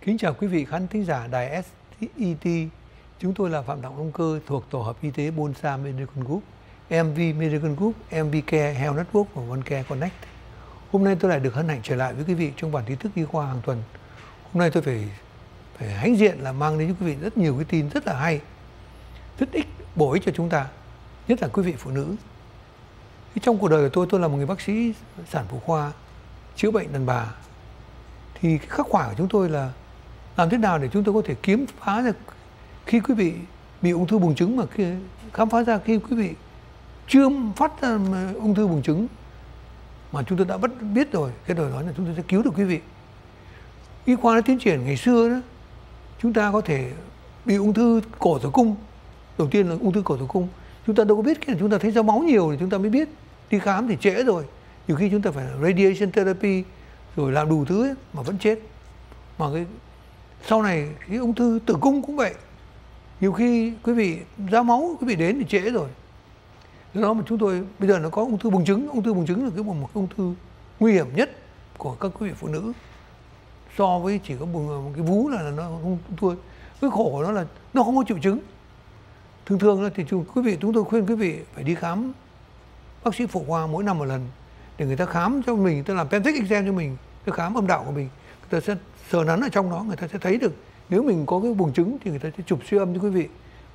Kính chào quý vị khán thính giả đài STEADI. Chúng tôi là Phạm Đạo Đông Cơ thuộc tổ hợp y tế Bolsa Medical Group, MV Medical Group, MB Care Health Network và One Care Connect. Hôm nay tôi lại được hân hạnh trở lại với quý vị trong bản tin thức y khoa hàng tuần. Hôm nay tôi phải hãnh diện là mang đến cho quý vị rất nhiều cái tin rất là hay, rất bổ ích cho chúng ta, nhất là quý vị phụ nữ. Trong cuộc đời của tôi là một người bác sĩ sản phụ khoa chữa bệnh đàn bà. Thì khắc khoải của chúng tôi là làm thế nào để chúng tôi có thể khám phá ra khi quý vị bị ung thư buồng trứng, mà khám phá ra khi quý vị chưa phát ra ung thư buồng trứng mà chúng tôi đã biết rồi, cái đời nói là chúng tôi sẽ cứu được quý vị. Y khoa đã tiến triển. Ngày xưa đó, chúng ta có thể bị ung thư cổ tử cung. Đầu tiên là ung thư cổ tử cung, chúng ta đâu có biết, khi chúng ta thấy ra máu nhiều thì chúng ta mới biết, đi khám thì trễ rồi. Nhiều khi chúng ta phải radiation therapy rồi làm đủ thứ ấy, mà vẫn chết. Mà sau này cái ung thư tử cung cũng vậy, nhiều khi quý vị ra máu, quý vị đến thì trễ rồi. Do đó mà chúng tôi bây giờ nó có ung thư buồng trứng. Ung thư buồng trứng là một ung thư nguy hiểm nhất của các quý vị phụ nữ, so với chỉ có một cái vú là nó không thôi. Cái khổ của nó là nó không có triệu chứng. Thường thì chúng tôi khuyên quý vị phải đi khám bác sĩ phụ khoa mỗi năm một lần, để người ta khám cho mình, người ta làm pelvic exam cho mình, người ta khám âm đạo của mình, người ta sẽ sờ nắn ở trong đó, người ta sẽ thấy được nếu mình có cái buồng trứng thì người ta sẽ chụp siêu âm cho quý vị,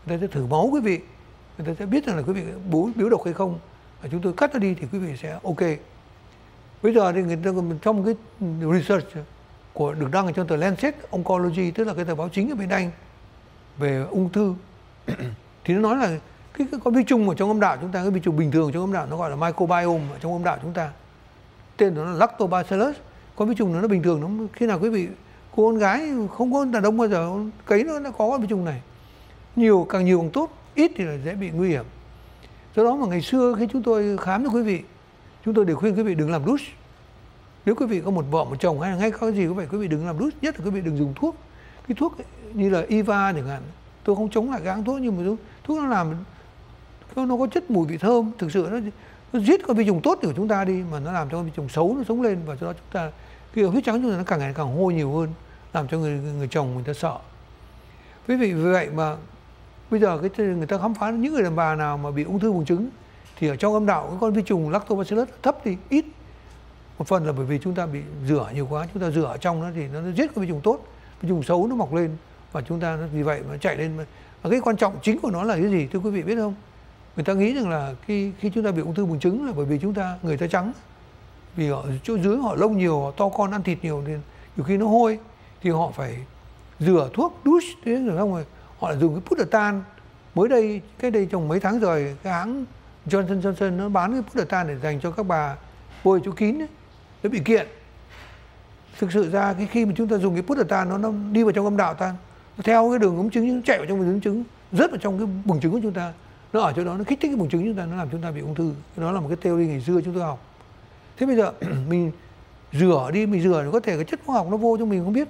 người ta sẽ thử máu quý vị, người ta sẽ biết rằng là quý vị biếu độc hay không, và chúng tôi cắt nó đi thì quý vị sẽ ok. Bây giờ thì người ta trong cái research của được đăng ở trong tờ Lancet Oncology, tức là cái tờ báo chính ở bên Anh về ung thư, thì nó nói là cái con vi trùng ở trong âm đạo chúng ta, cái vi trùng bình thường trong âm đạo nó gọi là microbiome ở trong âm đạo chúng ta, tên nó là lactobacillus. Con vi trùng nó bình thường, nó khi nào quý vị cô con gái không có đàn ông bao giờ cấy nó có con vi trùng này. Càng nhiều càng tốt, ít thì là dễ bị nguy hiểm. Do đó mà ngày xưa khi chúng tôi khám cho quý vị, chúng tôi đều khuyên quý vị đừng làm douche. Nếu quý vị có một vợ một chồng hay là ngay cái gì cũng vậy, quý vị đừng làm douche, nhất là quý vị đừng dùng thuốc. Cái thuốc ấy, như là IVA chẳng hạn, tôi không chống lại kháng thuốc, nhưng mà thuốc nó làm nó có chất mùi vị thơm, thực sự nó giết con vi trùng tốt của chúng ta đi, mà nó làm cho con vi trùng xấu nó sống lên, và do đó chúng ta cái huyết trắng chúng ta nó càng ngày càng hôi nhiều hơn, làm cho người chồng người ta sợ. Quý vị, vì vậy mà bây giờ người ta khám phá những người đàn bà nào mà bị ung thư buồng trứng thì ở trong âm đạo cái con vi trùng lactobacillus thấp thì ít. Một phần là bởi vì chúng ta bị rửa nhiều quá, chúng ta rửa ở trong nó thì nó giết con vi trùng tốt, vi trùng xấu nó mọc lên, và chúng ta vì vậy mà chạy lên. Và cái quan trọng chính của nó là cái gì thưa quý vị biết không? Người ta nghĩ rằng là khi chúng ta bị ung thư buồng trứng là bởi vì người ta trắng, vì họ chỗ dưới họ lông nhiều, họ to con, ăn thịt nhiều, nên nhiều khi nó hôi thì họ phải rửa thuốc douche, thế rồi không rồi họ lại dùng cái Prozestin. Mới đây trong mấy tháng rồi, cái hãng Johnson Johnson nó bán cái Prozestin để dành cho các bà bôi chỗ kín ấy, nó bị kiện. Thực sự ra cái khi mà chúng ta dùng cái Prozestin nó đi vào trong âm đạo ta, nó theo cái đường ống trứng, nó chạy vào trong đường ống trứng, rớt vào trong cái buồng trứng của chúng ta, nó ở chỗ đó, nó kích thích cái buồng trứng chúng ta, nó làm chúng ta bị ung thư. Đó là một cái theory ngày xưa chúng tôi học. Thế bây giờ mình rửa đi, nó có thể cái chất hóa học nó vô cho mình không biết.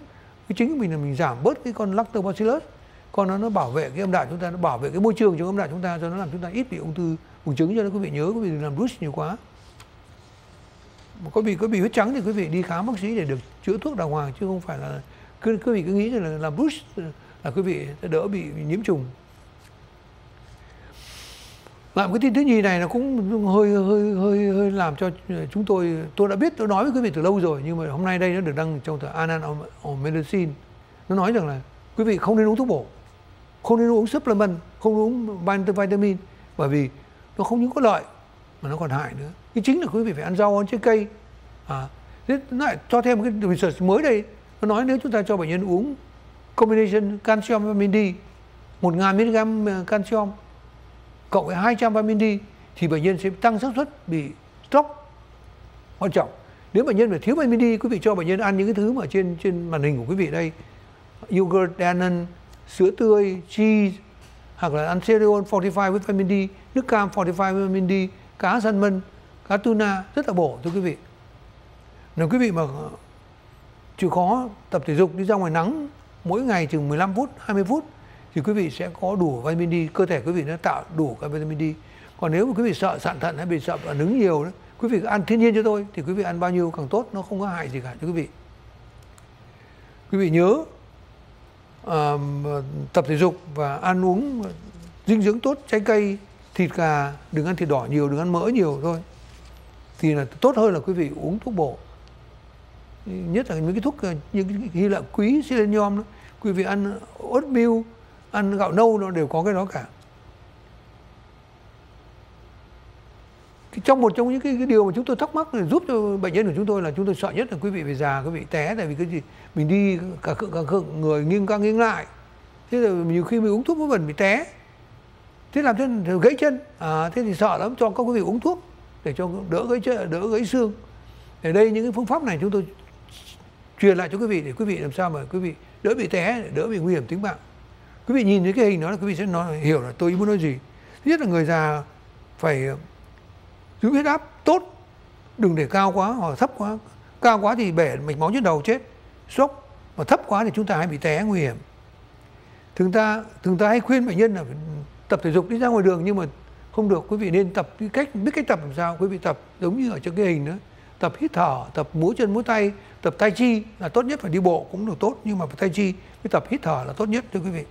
Cái chính của mình là mình giảm bớt cái con lactobacillus, còn nó bảo vệ cái âm đạo chúng ta, nó bảo vệ cái môi trường trong âm đạo chúng ta, cho nó làm chúng ta ít bị ung thư buồng trứng. Cho nên quý vị nhớ, quý vị đừng làm douche nhiều quá. Có bị huyết trắng thì quý vị đi khám bác sĩ để được chữa thuốc đàng hoàng, chứ không phải là quý vị cứ nghĩ là làm douche là quý vị đỡ bị nhiễm trùng. Làm cái tin thứ nhì này nó cũng hơi làm cho chúng tôi đã biết, tôi nói với quý vị từ lâu rồi, nhưng mà hôm nay đây nó được đăng trong tờ Annals of Medicine. Nó nói rằng là quý vị không nên uống thuốc bổ, không nên uống supplement, không nên uống vitamin, bởi vì nó không những có lợi mà nó còn hại nữa. Cái chính là quý vị phải ăn rau, ăn trái cây. Nó lại cho thêm cái research mới đây, nó nói nếu chúng ta cho bệnh nhân uống combination calcium vitamin D, 1000mg calcium cộng với 200 vitamin D thì bệnh nhân sẽ tăng xác suất bị stroke quan trọng. Nếu bệnh nhân phải thiếu vitamin D, quý vị cho bệnh nhân ăn những cái thứ mà trên màn hình của quý vị đây, yogurt, Danone, sữa tươi, cheese, hoặc là ăn cereal fortified với vitamin D, nước cam fortified với vitamin D, cá salmon, cá tuna rất là bổ thưa quý vị. Nếu quý vị mà chịu khó tập thể dục, đi ra ngoài nắng mỗi ngày chừng 15 phút, 20 phút thì quý vị sẽ có đủ vitamin D, cơ thể quý vị nó tạo đủ các vitamin D. Còn nếu mà quý vị sợ sạn thận hay bị sợ phản ứng nhiều đó, quý vị ăn thiên nhiên cho tôi, thì quý vị ăn bao nhiêu càng tốt, nó không có hại gì cả cho quý vị. Quý vị nhớ tập thể dục và ăn uống dinh dưỡng tốt, trái cây, thịt gà, đừng ăn thịt đỏ nhiều, đừng ăn mỡ nhiều thôi, thì là tốt hơn là quý vị uống thuốc bổ. Nhất là những cái thuốc, những cái Hy Lạp quý, selenium đó, quý vị ăn oatmeal, ăn gạo nâu nó đều có cái đó cả. Thì trong một trong những cái điều mà chúng tôi thắc mắc giúp cho bệnh nhân của chúng tôi là chúng tôi sợ nhất là quý vị về già, quý vị té, tại vì cái gì mình đi cả khựng người nghiêng qua nghiêng lại, thế là nhiều khi mình uống thuốc với vẩn bị té, thế làm thế gãy chân, thế thì sợ lắm, cho các quý vị uống thuốc để cho đỡ gãy chân, đỡ gãy xương. Ở đây những cái phương pháp này chúng tôi truyền lại cho quý vị để quý vị làm sao mà quý vị đỡ bị té, đỡ bị nguy hiểm tính mạng. Quý vị nhìn thấy cái hình đó là quý vị sẽ hiểu là tôi muốn nói gì. Thứ nhất là người già phải giữ huyết áp tốt, đừng để cao quá hoặc thấp quá. Cao quá thì bể mạch máu trên đầu chết, sốc, mà thấp quá thì chúng ta hay bị té nguy hiểm. Chúng ta hay khuyên bệnh nhân là tập thể dục, đi ra ngoài đường, nhưng mà không được, quý vị nên tập cái cách, biết cách tập làm sao. Quý vị tập giống như ở trong cái hình đó, tập hít thở, tập múa chân múa tay, tập tai chi là tốt nhất, phải đi bộ cũng được tốt, nhưng mà tai chi với tập hít thở là tốt nhất thưa quý vị.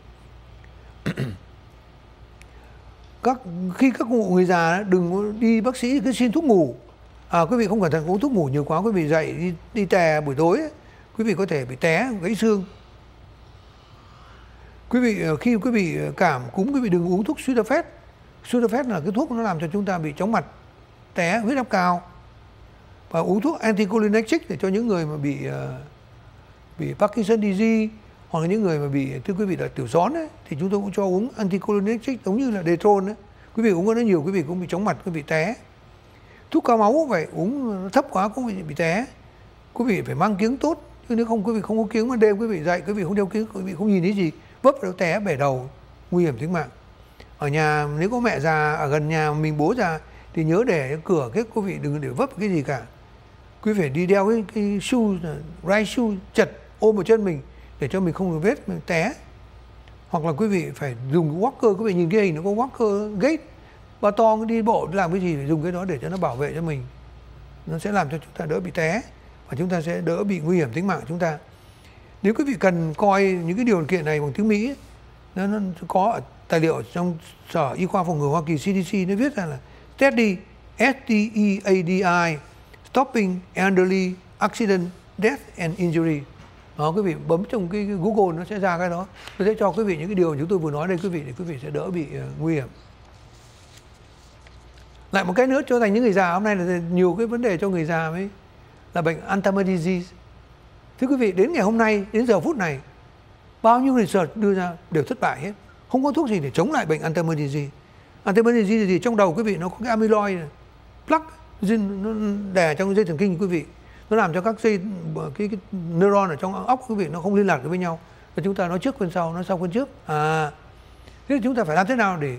Khi các người già đừng đi bác sĩ cứ xin thuốc ngủ, quý vị không cẩn thận uống thuốc ngủ nhiều quá, quý vị dậy đi tè buổi tối, quý vị có thể bị té gãy xương. Quý vị khi quý vị cảm cúm, quý vị đừng uống thuốc Sudafed. Sudafed là cái thuốc nó làm cho chúng ta bị chóng mặt, té, huyết áp cao. Và uống thuốc anticholinergic để cho những người mà bị Parkinson disease hoặc là những người mà bị, thưa quý vị, là tiểu gión ấy, thì chúng tôi cũng cho uống anticholinergic giống như là Detron ấy. Quý vị uống nó nhiều, quý vị cũng bị chóng mặt, quý vị té. Thuốc cao máu phải uống thấp quá cũng bị té. Quý vị phải mang kiếng tốt, chứ nếu không quý vị không có kiếng mà đêm quý vị dậy, quý vị không đeo kiếng, quý vị không nhìn thấy gì, vấp đầu té bể đầu, nguy hiểm tính mạng. Ở nhà nếu có mẹ già ở gần nhà mình, bố già thì nhớ để cửa cái quý vị đừng để vấp cái gì cả. Quý vị phải đi đeo cái shoe, right shoe chật ôm vào chân mình để cho mình không được vết mình té. Hoặc là quý vị phải dùng walker, quý vị nhìn cái hình nó có walker gate, ba to đi bộ làm cái gì phải dùng cái đó để cho nó bảo vệ cho mình. Nó sẽ làm cho chúng ta đỡ bị té và chúng ta sẽ đỡ bị nguy hiểm tính mạng của chúng ta. Nếu quý vị cần coi những cái điều kiện này bằng tiếng Mỹ, nó có tài liệu trong Sở Y khoa Phòng ngừa Hoa Kỳ CDC, nó viết ra là STEADI, S-T-E-A-D-I, Stopping Elderly Accident, Death and Injury. Đó, quý vị bấm trong cái Google nó sẽ ra cái đó. Tôi sẽ cho quý vị những cái điều chúng tôi vừa nói đây quý vị, để quý vị sẽ đỡ bị nguy hiểm. Lại một cái nữa cho thành những người già, hôm nay là nhiều cái vấn đề cho người già ấy, là bệnh Alzheimer disease. Thưa quý vị, đến ngày hôm nay, đến giờ phút này, bao nhiêu research đưa ra đều thất bại hết. Không có thuốc gì để chống lại bệnh Alzheimer disease. Alzheimer disease thì trong đầu quý vị nó có cái amyloid plaque, nó đè trong dây thần kinh quý vị. Nó làm cho các dây, cái neuron ở trong óc quý vị nó không liên lạc được với nhau. Và chúng ta nói trước quên sau, nói sau quên trước. Thế thì chúng ta phải làm thế nào để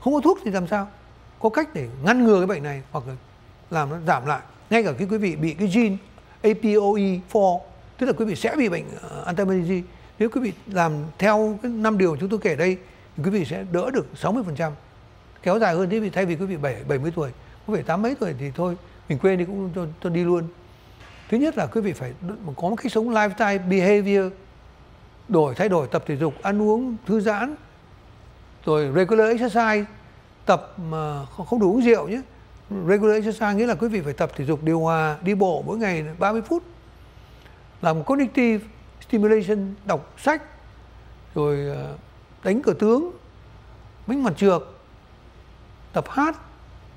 không có thuốc thì làm sao? Có cách để ngăn ngừa cái bệnh này hoặc là làm nó giảm lại. Ngay cả khi quý vị bị cái gene apoe4, tức là quý vị sẽ bị bệnh Alzheimer disease. Nếu quý vị làm theo cái 5 điều chúng tôi kể đây thì quý vị sẽ đỡ được 60%. Kéo dài hơn, thế vì thay vì quý vị 70 tuổi, có vẻ 80 mấy tuổi thì thôi, mình quên đi cũng cho đi luôn. Thứ nhất là quý vị phải có một cách sống lifestyle behavior, thay đổi tập thể dục, ăn uống thư giãn, rồi regular exercise, tập mà không đủ uống rượu nhé. Regular exercise nghĩa là quý vị phải tập thể dục điều hòa, đi bộ mỗi ngày 30 phút. Làm cognitive stimulation, đọc sách, rồi đánh cờ tướng, đánh mặt trượt, tập hát,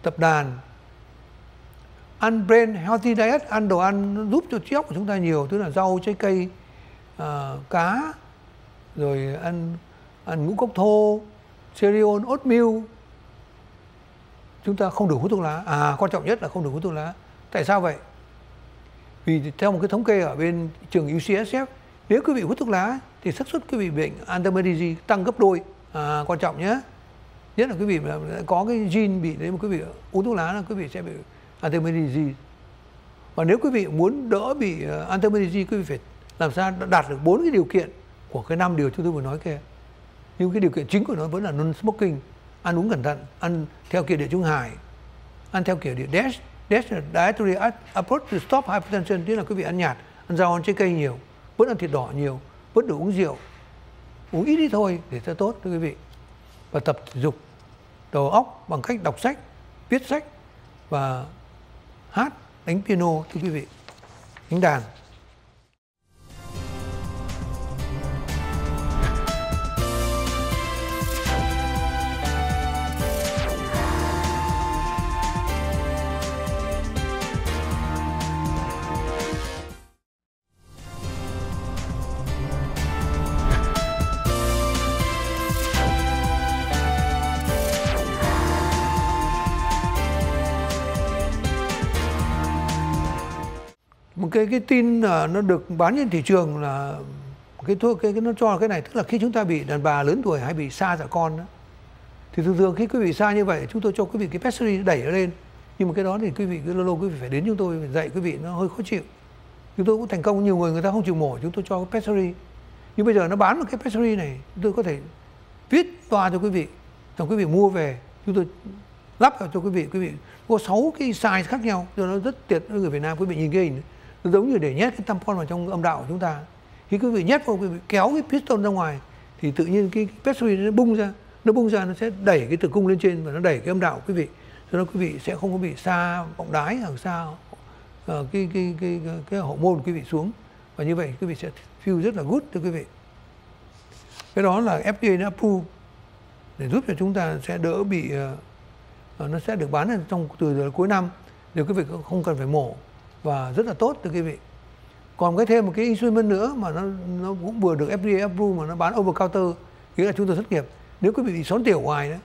tập đàn. Ăn brain healthy diet, ăn đồ ăn nó giúp cho trí óc của chúng ta nhiều, tức là rau, trái cây, cá, rồi ăn ngũ cốc thô, cereal, oatmeal. Chúng ta không được hút thuốc lá. Quan trọng nhất là không được hút thuốc lá. Tại sao vậy? Vì theo một cái thống kê ở bên trường UCSF, nếu quý vị hút thuốc lá thì xác suất quý vị bệnh Alzheimer disease tăng gấp đôi. Quan trọng nhé. Nhất là quý vị có cái gene bị đấy, mà quý vị uống thuốc lá là quý vị sẽ bị Alzheimer disease. Và nếu quý vị muốn đỡ bị Alzheimer disease, quý vị phải làm sao đạt được 4 cái điều kiện của cái 5 điều chúng tôi vừa nói kia. Nhưng cái điều kiện chính của nó vẫn là non-smoking, ăn uống cẩn thận, ăn theo kiểu Địa Trung Hải, ăn theo kiểu Địa DASH. DASH là Dietary Approach to Stop Hypertension, tức là quý vị ăn nhạt, ăn rau, ăn trái cây nhiều, bớt ăn thịt đỏ nhiều, bớt được uống rượu, uống ít đi thôi để cho tốt thưa quý vị. Và tập thể dục đầu óc bằng cách đọc sách, viết sách và hát, đánh piano thưa quý vị, đánh đàn. Cái tin nó được bán trên thị trường là cái thuốc nó cho cái này, tức là khi chúng ta bị đàn bà lớn tuổi hay bị sa dạ con đó, thì thường thường khi quý vị sa như vậy chúng tôi cho quý vị cái pessary đẩy nó lên, nhưng mà cái đó thì quý vị cứ lâu lâu quý vị phải đến chúng tôi dạy quý vị, nó hơi khó chịu. Chúng tôi cũng thành công nhiều người, người ta không chịu mổ, chúng tôi cho cái pessary. Nhưng bây giờ nó bán một cái pessary này, chúng tôi có thể viết toa cho quý vị, xong quý vị mua về chúng tôi lắp vào cho quý vị có 6 cái size khác nhau, cho nó rất tiện với người Việt Nam. Quý vị nhìn cái hình nó giống như để nhét cái tampon vào trong âm đạo của chúng ta. Khi quý vị nhét vào, quý vị kéo cái piston ra ngoài thì tự nhiên cái pessary nó bung ra, nó sẽ đẩy cái tử cung lên trên và nó đẩy cái âm đạo của quý vị, cho nên quý vị sẽ không có bị sa bọng đái hoặc sa cái hậu môn quý vị xuống, và như vậy quý vị sẽ feel rất là good thưa quý vị. Cái đó là FDA đã approve để giúp cho chúng ta sẽ đỡ bị, nó sẽ được bán trong từ cuối năm, nếu quý vị không cần phải mổ. Và rất là tốt thưa quý vị. Còn cái thêm một cái instrument nữa mà nó cũng vừa được FDA approve mà nó bán over counter, nghĩa là chúng tôi thất nghiệp. Nếu quý vị bị xón tiểu ngoài đó,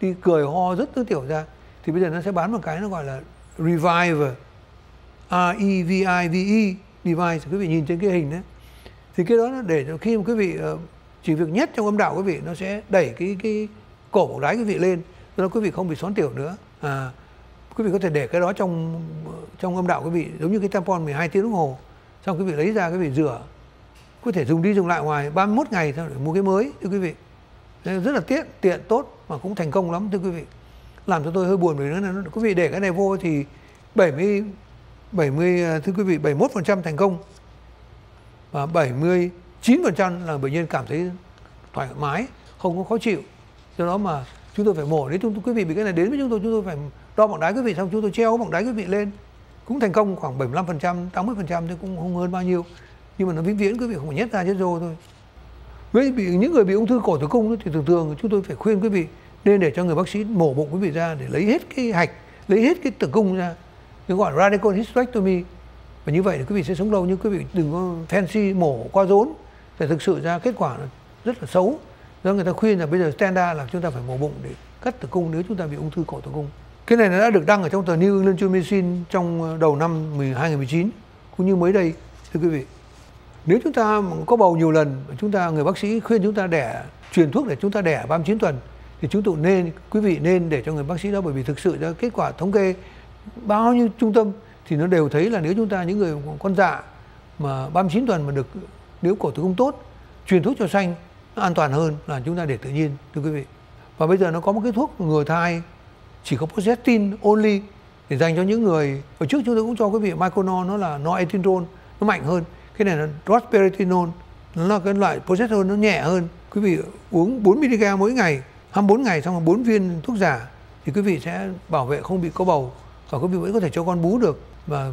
đi cười ho rất thứ tiểu ra, thì bây giờ nó sẽ bán một cái nó gọi là Revive, R-E-V-I-V-E device. Quý vị nhìn trên cái hình đó, thì cái đó nó để cho khi mà quý vị chỉ việc nhét trong âm đạo quý vị, nó sẽ đẩy cái cổ đáy quý vị lên, cho nên quý vị không bị xón tiểu nữa. Quý vị có thể để cái đó trong âm đạo quý vị, giống như cái tampon 12 tiếng đồng hồ, xong quý vị lấy ra, quý vị rửa, có thể dùng đi dùng lại ngoài 31 ngày thôi để mua cái mới thưa quý vị. Nên rất là tiện tốt mà cũng thành công lắm thưa quý vị. Làm cho tôi hơi buồn vì nữa là quý vị để cái này vô thì 71% thành công và 79% là bệnh nhân cảm thấy thoải mái, không có khó chịu. Do đó mà chúng tôi phải mổ. Nếu quý vị bị cái này đến với chúng tôi phải đo bọng đáy quý vị, xong chúng tôi treo bọng đáy quý vị lên, cũng thành công khoảng 75%, 80% thì cũng không hơn bao nhiêu. Nhưng mà nó vĩnh viễn quý vị không phải nhét ra chết rô thôi. Với những người bị ung thư cổ tử cung thì thường thường chúng tôi phải khuyên quý vị nên để cho người bác sĩ mổ bụng quý vị ra để lấy hết cái hạch, lấy hết cái tử cung ra, nó gọi là radical hysterectomy. Và như vậy thì quý vị sẽ sống lâu, nhưng quý vị đừng có fancy mổ qua rốn, để thực sự ra kết quả rất là xấu. Do người ta khuyên là bây giờ standard là chúng ta phải mổ bụng để cắt tử cung nếu chúng ta bị ung thư cổ tử cung. Cái này nó đã được đăng ở trong tờ New England Journal of Medicine trong đầu năm 2019, cũng như mới đây thưa quý vị. Nếu chúng ta có bầu nhiều lần, người bác sĩ khuyên chúng ta đẻ, truyền thuốc để chúng ta đẻ 39 tuần, thì chúng tôi nên, quý vị nên để cho người bác sĩ đó, bởi vì thực sự ra kết quả thống kê bao nhiêu trung tâm thì nó đều thấy là nếu chúng ta những người con dạ mà 39 tuần mà được, nếu cổ tử cung tốt, truyền thuốc cho sanh nó an toàn hơn là chúng ta để tự nhiên thưa quý vị. Và bây giờ nó có một cái thuốc ngừa thai chỉ có Prozestin only để dành cho những người. Hồi trước chúng tôi cũng cho quý vị Micronol, nó là Noratindrol, nó mạnh hơn. Cái này là Drosperitinol, nó là cái loại Prozestin nó nhẹ hơn. Quý vị uống 4mg mỗi ngày, 24 ngày, xong là 4 viên thuốc giả thì quý vị sẽ bảo vệ không bị có bầu, và quý vị vẫn có thể cho con bú được. Và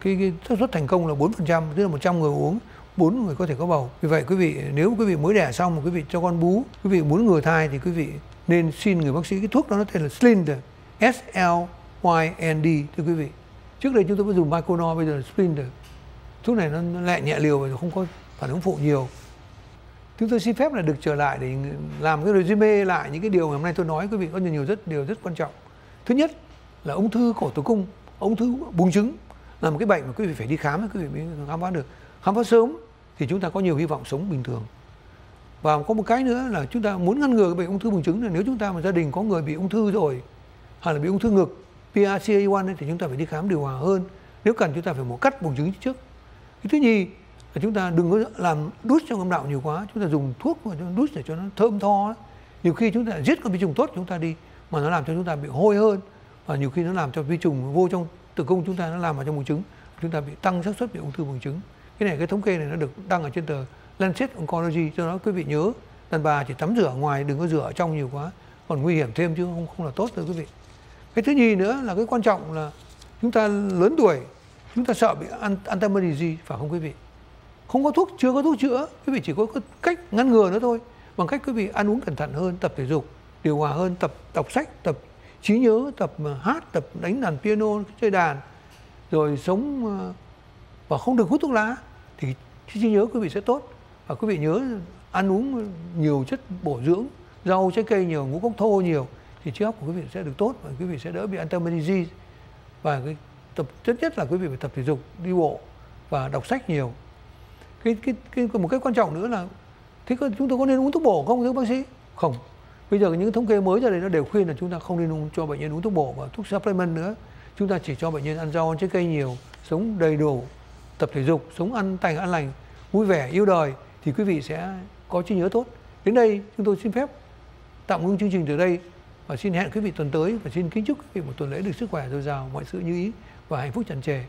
cái xác suất thành công là 4%, tức là 100 người uống 4 người có thể có bầu. Vì vậy quý vị, nếu quý vị mới đẻ xong mà quý vị cho con bú, quý vị muốn ngừa thai thì quý vị nên xin người bác sĩ cái thuốc đó, nó tên là SLYND, S-L-Y-N-D thưa quý vị. Trước đây chúng tôi có dùng Micronol, bây giờ là Splinter. Thuốc này nó lại nhẹ liều và không có phản ứng phụ nhiều. Chúng tôi xin phép là được trở lại để làm cái resume lại những cái điều mà hôm nay tôi nói. Quý vị có nhiều rất điều rất quan trọng. Thứ nhất là ung thư cổ tử cung, ung thư buồng trứng là một cái bệnh mà quý vị phải đi khám, quý vị mới khám phá được. Khám phá sớm thì chúng ta có nhiều hy vọng sống bình thường. Và có một cái nữa là chúng ta muốn ngăn ngừa cái bệnh ung thư buồng trứng là nếu chúng ta mà gia đình có người bị ung thư rồi, hoặc là bị ung thư ngực PRCA1 thì chúng ta phải đi khám điều hòa hơn. Nếu cần chúng ta phải mổ cắt buồng trứng trước. Cái thứ nhì là chúng ta đừng có làm đút trong âm đạo nhiều quá. Chúng ta dùng thuốc mà đút để cho nó thơm tho. Nhiều khi chúng ta giết con vi trùng tốt chúng ta đi mà nó làm cho chúng ta bị hôi hơn. Và nhiều khi nó làm cho vi trùng vô trong tử cung chúng ta, nó làm vào trong buồng trứng. Chúng ta bị tăng xác suất bị ung thư buồng trứng. Cái này, cái thống kê này nó được đăng ở trên tờ Lancet Oncology, cho đó quý vị nhớ Lần ba chỉ tắm rửa ngoài, đừng có rửa ở trong nhiều quá, còn nguy hiểm thêm chứ không là tốt đâu quý vị. Cái thứ nhì nữa là cái quan trọng là chúng ta lớn tuổi, chúng ta sợ bị Alzheimer disease, phải không quý vị? Không có thuốc, chưa có thuốc chữa, quý vị chỉ có cách ngăn ngừa nó thôi, bằng cách quý vị ăn uống cẩn thận hơn, tập thể dục điều hòa hơn, tập đọc sách, tập trí nhớ, tập hát, tập đánh đàn piano, chơi đàn, rồi sống và không được hút thuốc lá thì trí nhớ quý vị sẽ tốt. Và quý vị nhớ ăn uống nhiều chất bổ dưỡng, rau trái cây nhiều, ngũ cốc thô nhiều thì trí óc của quý vị sẽ được tốt và quý vị sẽ đỡ bị Alzheimer disease. Và cái tập chất nhất là quý vị phải tập thể dục, đi bộ và đọc sách nhiều. Một cái quan trọng nữa là thế chúng tôi có nên uống thuốc bổ không thưa bác sĩ? Không. Bây giờ những thống kê mới ra đây nó đều khuyên là chúng ta không nên cho bệnh nhân uống thuốc bổ và thuốc supplement nữa. Chúng ta chỉ cho bệnh nhân ăn rau, ăn trái cây nhiều, sống đầy đủ, tập thể dục, sống ăn lành, vui vẻ, yêu đời thì quý vị sẽ có trí nhớ tốt. Đến đây chúng tôi xin phép tạm ngưng chương trình từ đây và xin hẹn quý vị tuần tới và xin kính chúc quý vị một tuần lễ được sức khỏe dồi dào, mọi sự như ý và hạnh phúc tràn trề.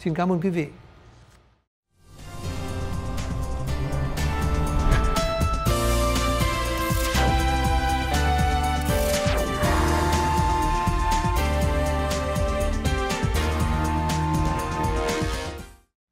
Xin cảm ơn quý vị.